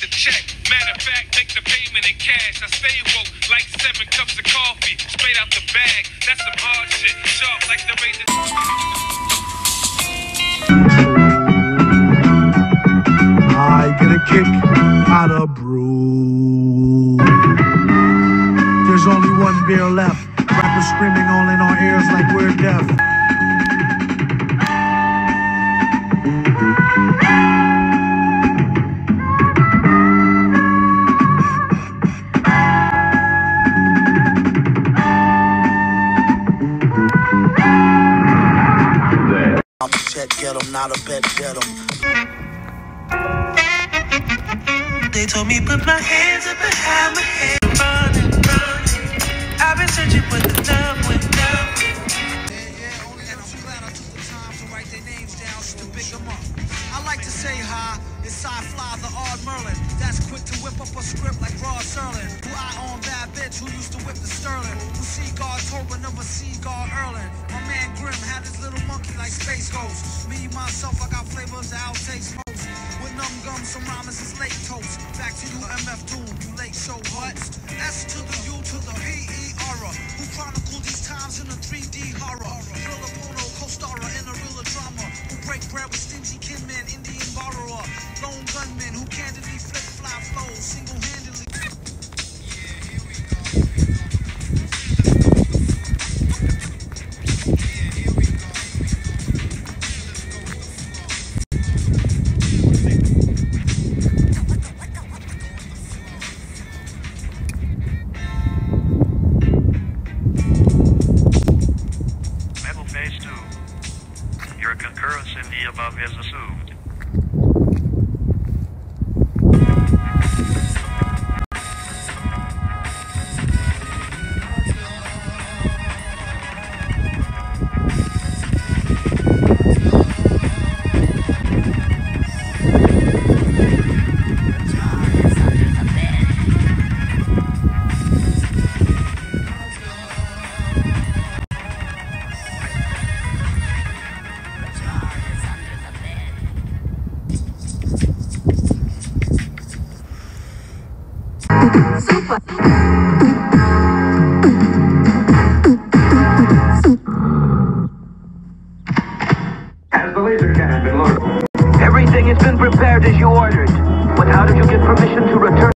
the check. Matter of fact, make the payment in cash. I stay woke like 7 cups of coffee straight out the bag. That's some hard shit. Sharp like the razor. I get a kick out of brew. There's only one beer left. Rappers screaming all in our ears like we're deaf. I'm set, get 'em, not a bet, get 'em. They told me put my hands up behind my head. I've been searching for the love with love. Yeah, only that I'm glad I took the time to write their names down so to pick them up. I like to say hi, it's I Fly the Odd Merlin. That's quick to whip up a script like Rod Serling. Who I own that bitch who used to whip the Sterling. Who Seagull Tober number Seagull Erlin. My man Grim had his little monkey like Space Ghost. Me, myself, I got flavors that outtakes most. With numb gum, some rhymes is late toast. Back to you, MF Doom, you late show host. S to the U to the P-E. Who chronicle these times in a 3D horror? Real Apollo, co-starrer in a real drama. Who break bread with stingy kinmen, Indian borrower. Lone gunmen who candidly flip-fly flows single-handedly. Everything has been prepared as you ordered, but how did you get permission to return?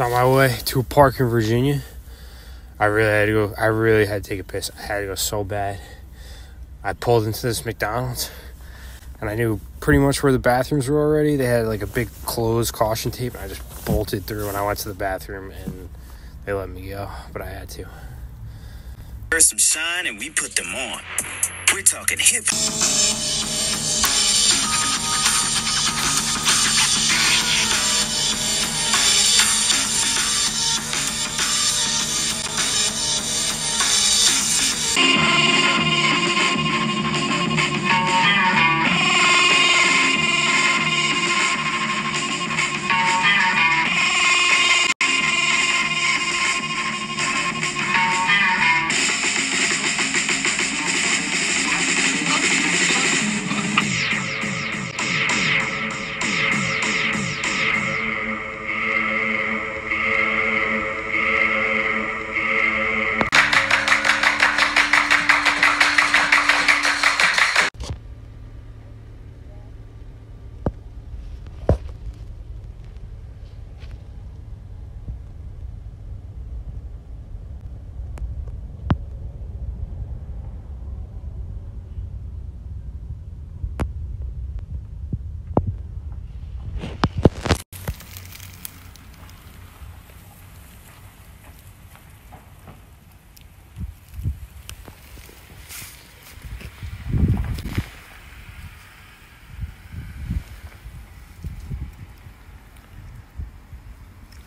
On my way to a park in Virginia. I really had to take a piss. I had to go so bad. I pulled into this McDonald's, and I knew pretty much where the bathrooms were already. They had like a big closed caution tape, and I just bolted through, and I went to the bathroom, and they let me go, but I had to. There's some shine, and we put them on. We're talking hip hop.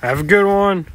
Have a good one.